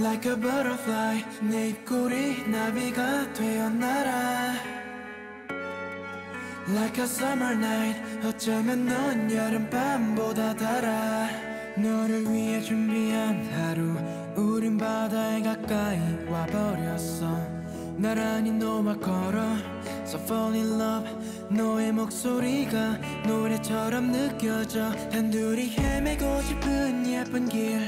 Like a butterfly 내 입꼬리 나비가 되어 날아 Like a summer night 어쩌면 넌 여름밤보다 달아 너를 위해 준비한 하루 우린 바다에 가까이 와버렸어 나란히 너와 걸어 So fall in love 너의 목소리가 노래처럼 느껴져 단둘이 헤매고 싶은 예쁜 길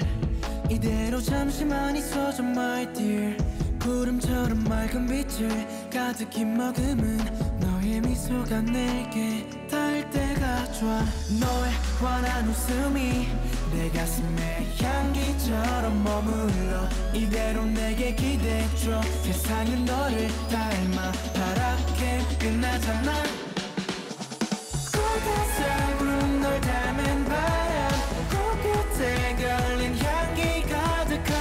이대로 잠시만 있어줘 my dear 구름처럼 맑은 빛을 가득히 머금은 너의 미소가 내게 닿을 때가 좋아 너의 환한 웃음이 내 가슴에 향기처럼 머물러 이대로 내게 기대줘 세상은 너를 닮아 파랗게 빛나잖아 꽃에 부른 널 닮은 바람 코끝에 걸린 향기 가득한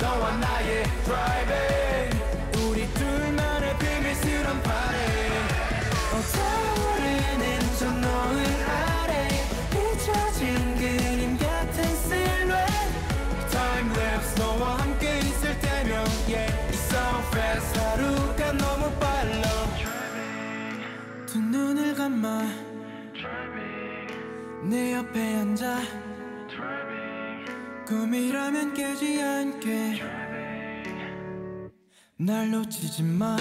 너와 나의 driving 우리 둘만의 비밀스런 파티 어쩌오르는 저 노을 아래 잊혀진 그림 같은 실루엣 Timelapse 너와 함께 있을 때면 yeah It's so fast 하루가 너무 빨라 두 눈을 감아 내 옆에 앉아 꿈이라면 깨지 않게 날 놓치지 마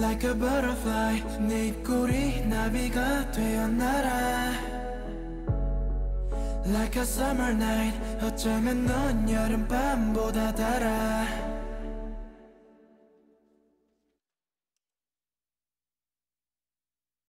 Like a butterfly 내 입꼬리 나비가 되어 날아 Like a summer night 어쩌면 넌 여름밤보다 달아